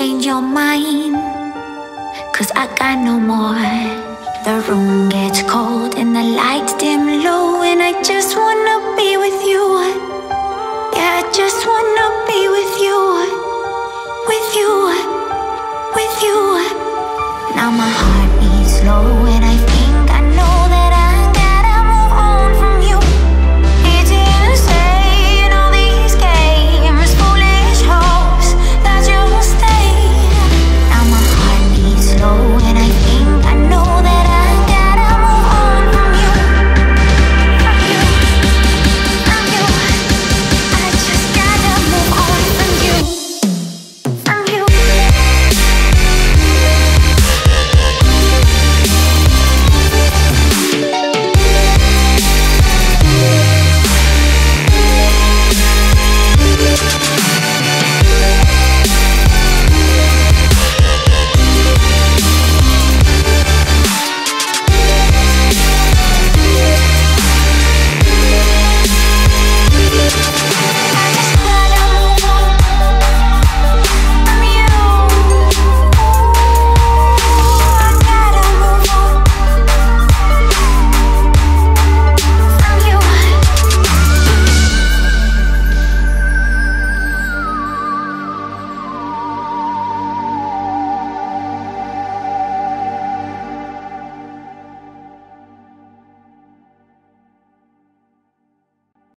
change your mind, 'cause I got no more. The room gets cold and the lights dim low, and I just wanna be with you. Yeah, I just wanna be with you.